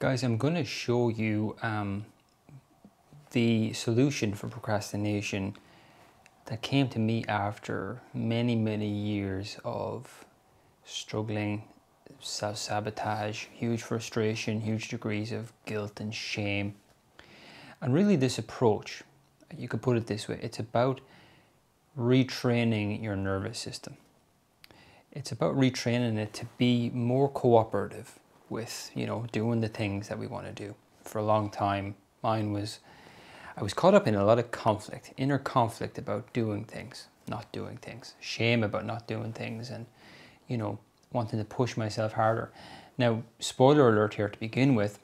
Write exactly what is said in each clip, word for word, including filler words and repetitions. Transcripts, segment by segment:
Guys, I'm going to show you um, the solution for procrastination that came to me after many, many years of struggling, self-sabotage, huge frustration, huge degrees of guilt and shame. And really this approach, you could put it this way, it's about retraining your nervous system. It's about retraining it to be more cooperative with, you know, doing the things that we want to do. For a long time, mine was, I was caught up in a lot of conflict, inner conflict about doing things, not doing things, shame about not doing things, and, you know, wanting to push myself harder. Now, spoiler alert here to begin with,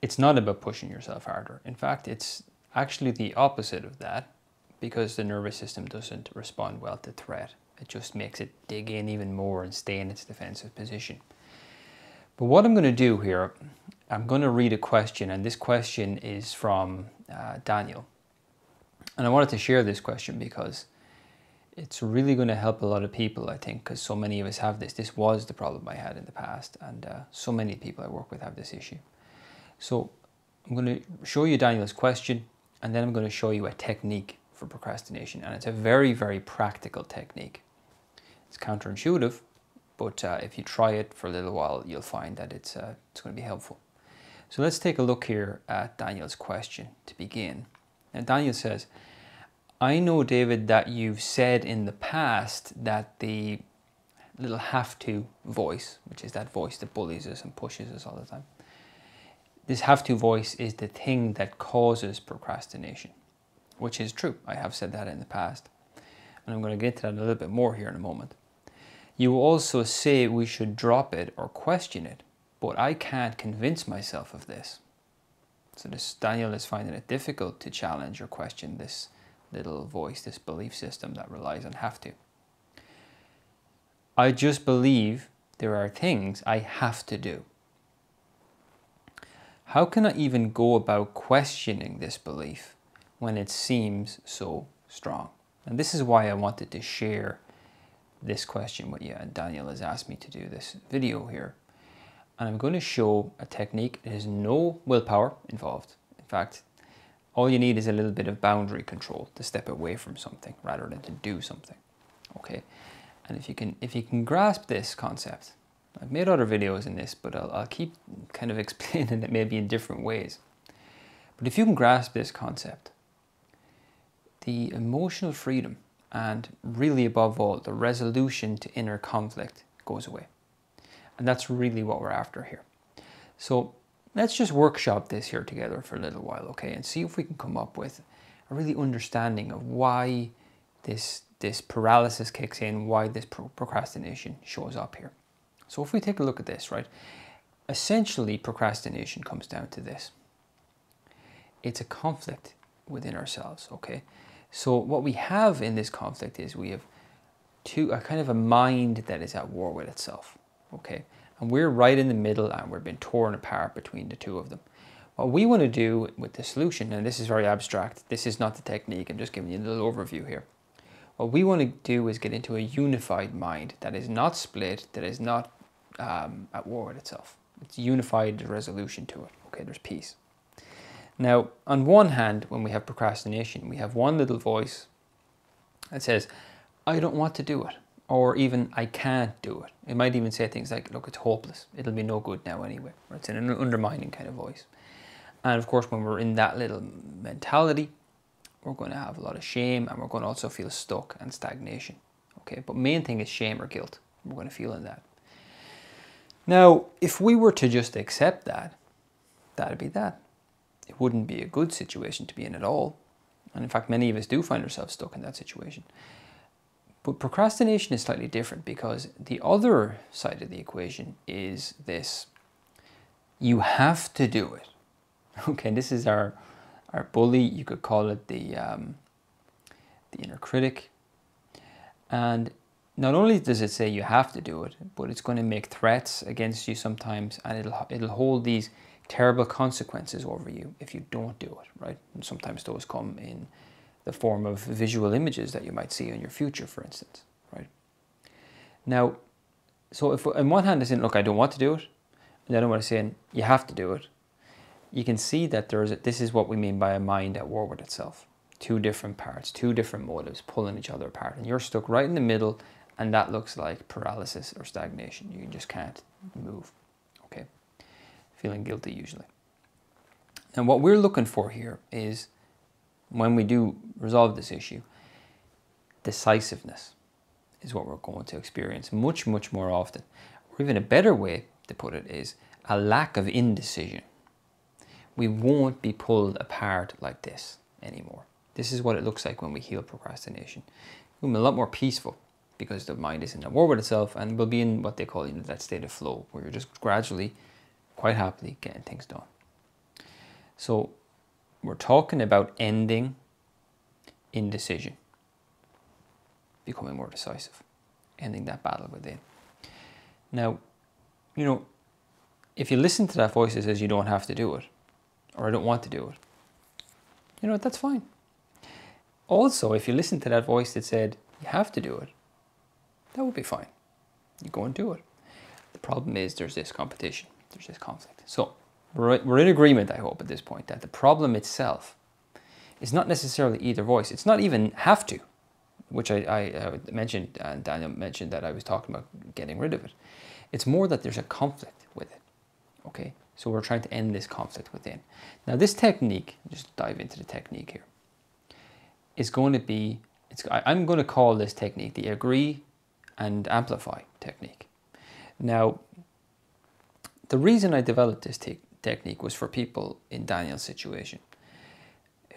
it's not about pushing yourself harder. In fact, it's actually the opposite of that, because the nervous system doesn't respond well to threat. It just makes it dig in even more and stay in its defensive position. But what I'm going to do here, I'm going to read a question, and this question is from uh, Daniel. And I wanted to share this question because it's really going to help a lot of people, I think, because so many of us have this. This was the problem I had in the past, and uh, so many people I work with have this issue. So I'm going to show you Daniel's question, and then I'm going to show you a technique for procrastination. And it's a very, very practical technique. It's counterintuitive, but uh, if you try it for a little while, you'll find that it's, uh, it's going to be helpful. So let's take a look here at Daniel's question to begin. And Daniel says, I know, David, that you've said in the past that the little have to voice, which is that voice that bullies us and pushes us all the time, this have to voice is the thing that causes procrastination, which is true. I have said that in the past. And I'm going to get to that a little bit more here in a moment. You also say we should drop it or question it, but I can't convince myself of this. So this Daniel is finding it difficult to challenge or question this little voice, this belief system that relies on have to. I just believe there are things I have to do. How can I even go about questioning this belief when it seems so strong? And this is why I wanted to share this question with you, and Daniel has asked me to do this video here. And I'm going to show a technique. There's no willpower involved. In fact, all you need is a little bit of boundary control to step away from something rather than to do something. Okay, and if you can, if you can grasp this concept, I've made other videos in this, but I'll, I'll keep kind of explaining it maybe in different ways. But if you can grasp this concept, the emotional freedom and really above all, the resolution to inner conflict goes away. And that's really what we're after here. So let's just workshop this here together for a little while, okay? And see if we can come up with a really understanding of why this, this paralysis kicks in, why this pro procrastination shows up here. So if we take a look at this, right? Essentially, procrastination comes down to this. It's a conflict within ourselves, okay? So what we have in this conflict is we have two, a kind of a mind that is at war with itself, okay? And we're right in the middle, and we've been torn apart between the two of them. What we want to do with the solution, and this is very abstract, this is not the technique, I'm just giving you a little overview here. What we want to do is get into a unified mind that is not split, that is not um, at war with itself. It's unified, there's resolution to it, okay? There's peace. Now, on one hand, when we have procrastination, we have one little voice that says, I don't want to do it, or even I can't do it. It might even say things like, look, it's hopeless. It'll be no good now anyway. It's an undermining kind of voice. And of course, when we're in that little mentality, we're going to have a lot of shame, and we're going to also feel stuck and stagnation. Okay, but main thing is shame or guilt. We're going to feel in that. Now, if we were to just accept that, that'd be that. It wouldn't be a good situation to be in at all. And in fact, many of us do find ourselves stuck in that situation. But procrastination is slightly different, because the other side of the equation is this, you have to do it. Okay, this is our, our bully, you could call it the, um, the inner critic. And not only does it say you have to do it, but it's going to make threats against you sometimes, and it'll, it'll hold these terrible consequences over you if you don't do it, right? And sometimes those come in the form of visual images that you might see in your future, for instance, right? Now, so if on one hand I say, look, I don't want to do it, I don't know what I'm saying, you have to do it. You can see that there is a, this is what we mean by a mind at war with itself. Two different parts, two different motives pulling each other apart, and you're stuck right in the middle, and that looks like paralysis or stagnation. You just can't move, okay? Feeling guilty usually. And what we're looking for here is, when we do resolve this issue, decisiveness is what we're going to experience much, much more often. Or even a better way to put it is a lack of indecision. We won't be pulled apart like this anymore. This is what it looks like when we heal procrastination. We'll be a lot more peaceful because the mind isn't at war with itself, and we'll be in what they call, you know, that state of flow, where you're just gradually, quite happily getting things done. So we're talking about ending indecision, becoming more decisive, ending that battle within. Now, you know, if you listen to that voice that says you don't have to do it, or I don't want to do it, you know, that's fine. Also, if you listen to that voice that said you have to do it, that would be fine. You go and do it. The problem is there's this competition, there's this conflict. So we're, we're in agreement, I hope, at this point, that the problem itself is not necessarily either voice. It's not even have to, which I, I uh, mentioned, and Daniel mentioned that I was talking about getting rid of it. It's more that there's a conflict with it, okay? So we're trying to end this conflict within. Now this technique, just dive into the technique here, is going to be, it's, I, I'm going to call this technique the agree and amplify technique. Now, the reason I developed this te technique was for people in Daniel's situation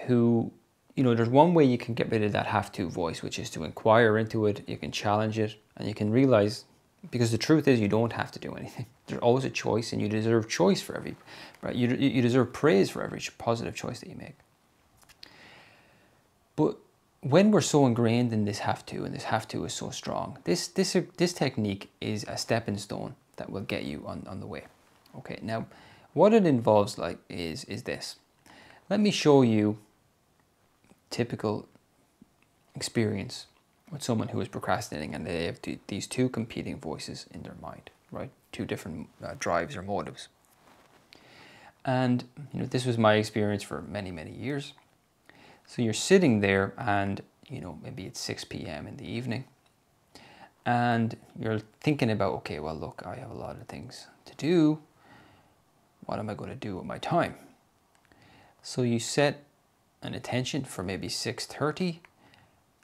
who, you know, there's one way you can get rid of that have to voice, which is to inquire into it, you can challenge it, and you can realize, because the truth is you don't have to do anything. There's always a choice, and you deserve choice for every, right? You, you deserve praise for every positive choice that you make. But when we're so ingrained in this have to, and this have to is so strong, this, this, this technique is a stepping stone that will get you on, on the way. Okay, now what it involves like is, is this. Let me show you typical experience with someone who is procrastinating, and they have these two competing voices in their mind, right? Two different uh, drives or motives. And you know, this was my experience for many, many years. So you're sitting there, and you know, maybe it's six p m in the evening, and you're thinking about, okay, well, look, I have a lot of things to do. What am I going to do with my time? So you set an intention for maybe six thirty.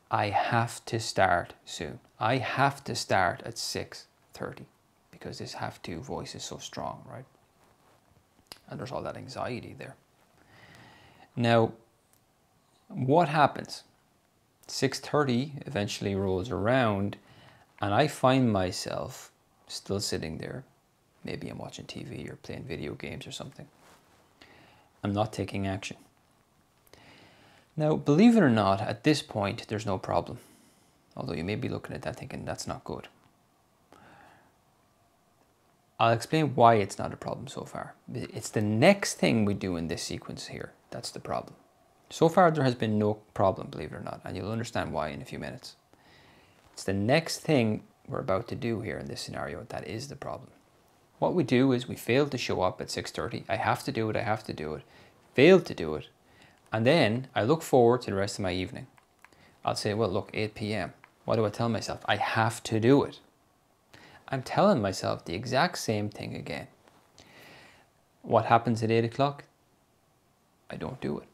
I have to start soon. I have to start at six thirty because this have to voice is so strong, right? And there's all that anxiety there. Now, what happens? six thirty eventually rolls around, and I find myself still sitting there. Maybe I'm watching T V or playing video games or something. I'm not taking action. Now, believe it or not, at this point, there's no problem. Although you may be looking at that thinking, that's not good. I'll explain why it's not a problem so far. It's the next thing we do in this sequence here that's the problem. So far, there has been no problem, believe it or not, and you'll understand why in a few minutes. It's the next thing we're about to do here in this scenario that is the problem. What we do is we fail to show up at six thirty. I have to do it, I have to do it. Fail to do it. And then I look forward to the rest of my evening. I'll say, well, look, eight p m What do I tell myself? I have to do it. I'm telling myself the exact same thing again. What happens at eight o'clock? I don't do it.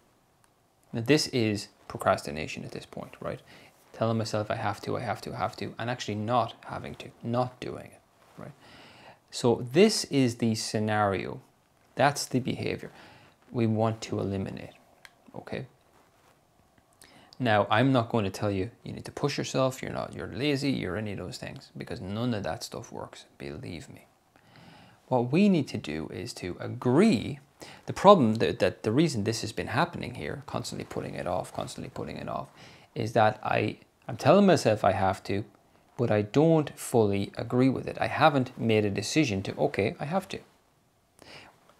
Now, this is procrastination at this point, right? Telling myself I have to, I have to, I have to, and actually not having to, not doing it, right? So this is the scenario. That's the behavior we want to eliminate. Okay. Now, I'm not going to tell you you need to push yourself, you're not, you're lazy, you're any of those things, because none of that stuff works, believe me. What we need to do is to agree. The problem that, that the reason this has been happening here, constantly putting it off, constantly putting it off, is that I, I'm telling myself I have to, but I don't fully agree with it. I haven't made a decision to, okay, I have to.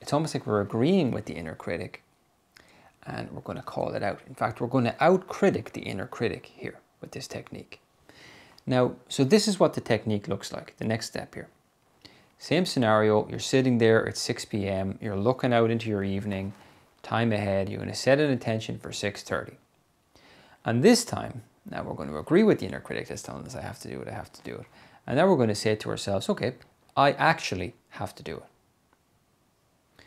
It's almost like we're agreeing with the inner critic, and we're going to call it out. In fact, we're going to out-critic the inner critic here with this technique. Now, so this is what the technique looks like, the next step here. Same scenario, you're sitting there at six p m, you're looking out into your evening, time ahead, you're going to set an intention for six thirty. And this time, now we're going to agree with the inner critic that's telling us I have to do it, I have to do it. And now we're going to say to ourselves, okay, I actually have to do it.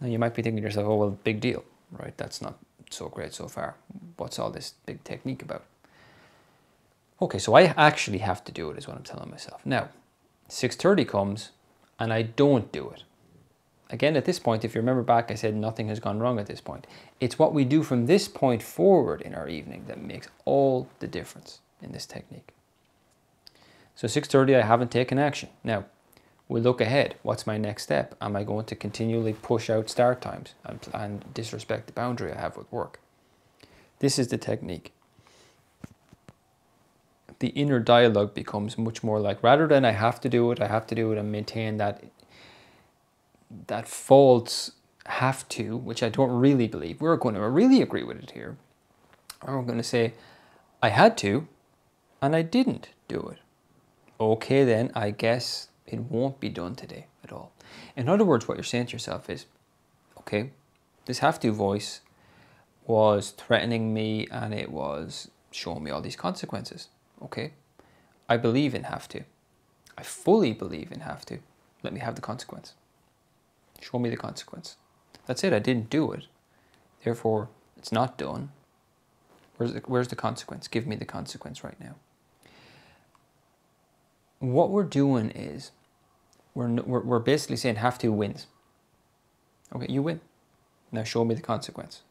Now you might be thinking to yourself, oh, well, big deal, right? That's not so great so far. What's all this big technique about? Okay, so I actually have to do it is what I'm telling myself. Now, six thirty comes and I don't do it. Again, at this point, if you remember back, I said nothing has gone wrong at this point. It's what we do from this point forward in our evening that makes all the difference in this technique. So six thirty, I haven't taken action. Now, we look ahead. What's my next step? Am I going to continually push out start times and, and disrespect the boundary I have with work? This is the technique. The inner dialogue becomes much more like, rather than I have to do it, I have to do it, and maintain that that false have to, which I don't really believe. We're going to really agree with it here. And we're going to say, I had to, and I didn't do it. Okay, then, I guess it won't be done today at all. In other words, what you're saying to yourself is, okay, this have to voice was threatening me and it was showing me all these consequences. Okay, I believe in have to. I fully believe in have to. Let me have the consequence. Show me the consequence. That's it, I didn't do it. Therefore, it's not done. Where's the, where's the consequence? Give me the consequence right now. What we're doing is, we're, we're, we're basically saying have to wins. Okay, you win. Now show me the consequence.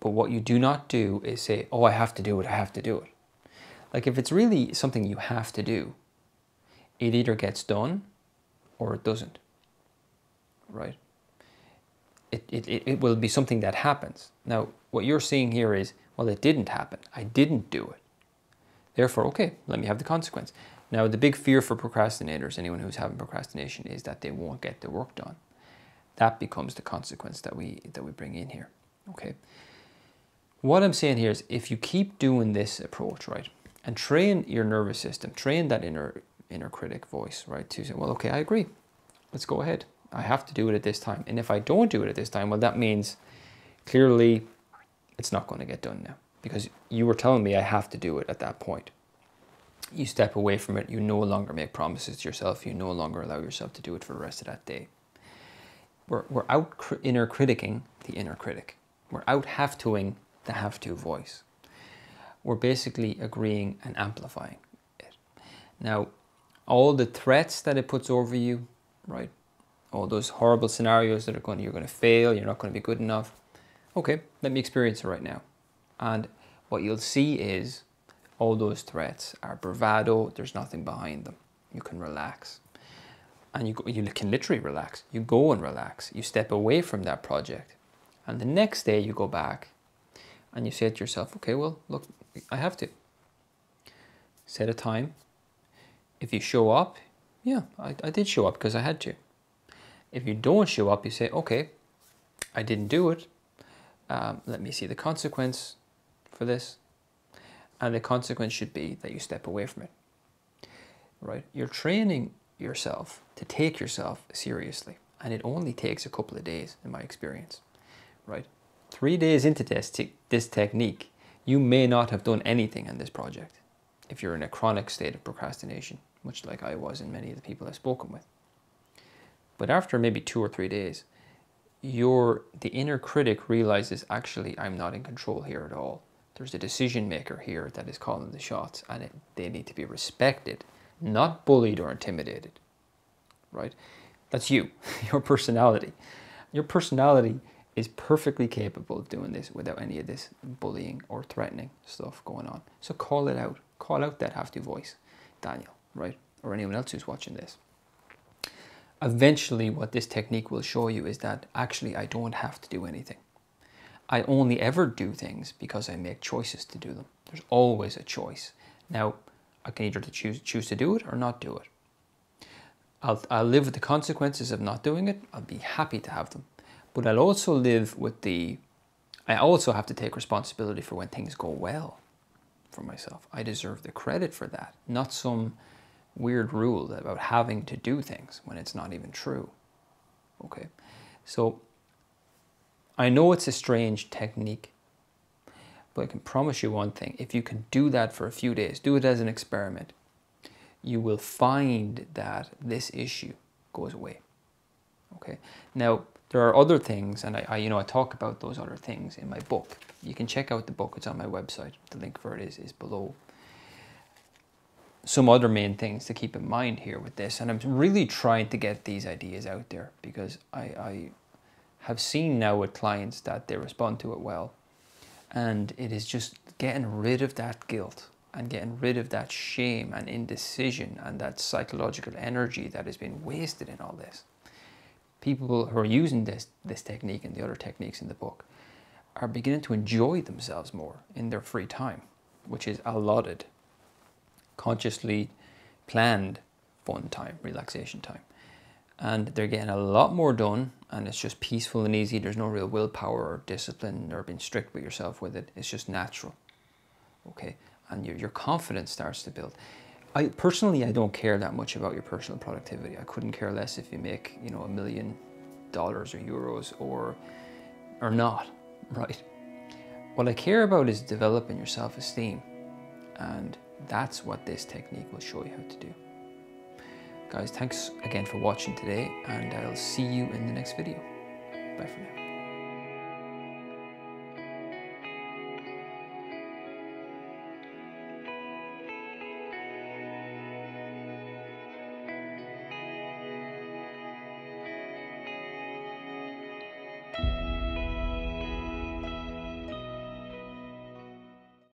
But what you do not do is say, oh, I have to do it, I have to do it. Like if it's really something you have to do, it either gets done or it doesn't. Right? It, it, it, it will be something that happens. Now, what you're seeing here is, well, it didn't happen. I didn't do it. Therefore, okay, let me have the consequence. Now, the big fear for procrastinators, anyone who's having procrastination, is that they won't get the work done. That becomes the consequence that we, that we bring in here. Okay? What I'm saying here is, if you keep doing this approach, right, and train your nervous system, train that inner, inner critic voice, right, to say, well, okay, I agree. Let's go ahead. I have to do it at this time. And if I don't do it at this time, well, that means clearly it's not going to get done now because you were telling me I have to do it at that point. You step away from it. You no longer make promises to yourself. You no longer allow yourself to do it for the rest of that day. We're, we're out cr inner critiquing the inner critic. We're out have-toing the have-to voice. We're basically agreeing and amplifying it. Now, all the threats that it puts over you, right? All those horrible scenarios that are going, you're going to fail, you're not going to be good enough. Okay, let me experience it right now. And what you'll see is all those threats are bravado, there's nothing behind them. You can relax. And you, go, you can literally relax. You go and relax. You step away from that project. And the next day you go back and you say to yourself, okay, well, look, I have to. Set a time. If you show up, yeah, I, I did show up because I had to. If you don't show up, you say, okay, I didn't do it. Um, let me see the consequence for this. And the consequence should be that you step away from it, right? You're training yourself to take yourself seriously. And it only takes a couple of days in my experience, right? Three days into this, te this technique, you may not have done anything on this project if you're in a chronic state of procrastination, much like I was and many of the people I've spoken with. But after maybe two or three days, your, the inner critic realizes, actually, I'm not in control here at all. There's a decision maker here that is calling the shots, and it, they need to be respected, not bullied or intimidated, right? That's you, your personality. Your personality is perfectly capable of doing this without any of this bullying or threatening stuff going on. So call it out. Call out that have-to voice, Daniel, right? Or anyone else who's watching this. Eventually, what this technique will show you is that actually I don't have to do anything. I only ever do things because I make choices to do them. There's always a choice. Now, I can either to choose, choose to do it or not do it. I'll, I'll live with the consequences of not doing it. I'll be happy to have them. But I'll also live with the... I also have to take responsibility for when things go well for myself. I deserve the credit for that, not some weird rule about having to do things when it's not even true. Okay, so I know it's a strange technique, but I can promise you one thing. If you can do that for a few days, do it as an experiment, you will find that this issue goes away. Okay, now there are other things, and I, I you know I talk about those other things in my book. You can check out the book, it's on my website. The link for it is, is below. Some other main things to keep in mind here with this, and I'm really trying to get these ideas out there because I, I have seen now with clients that they respond to it well, and it is just getting rid of that guilt and getting rid of that shame and indecision and that psychological energy that has been wasted in all this. People who are using this, this technique and the other techniques in the book are beginning to enjoy themselves more in their free time, which is allotted, consciously planned fun time, relaxation time. And they're getting a lot more done, and it's just peaceful and easy. There's no real willpower or discipline or being strict with yourself with it. It's just natural, okay? And your, your confidence starts to build. I personally, I don't care that much about your personal productivity. I couldn't care less if you make, you know, a million dollars or euros or, or not, right? What I care about is developing your self-esteem, and that's what this technique will show you how to do. Guys, thanks again for watching today, and I'll see you in the next video. Bye for now.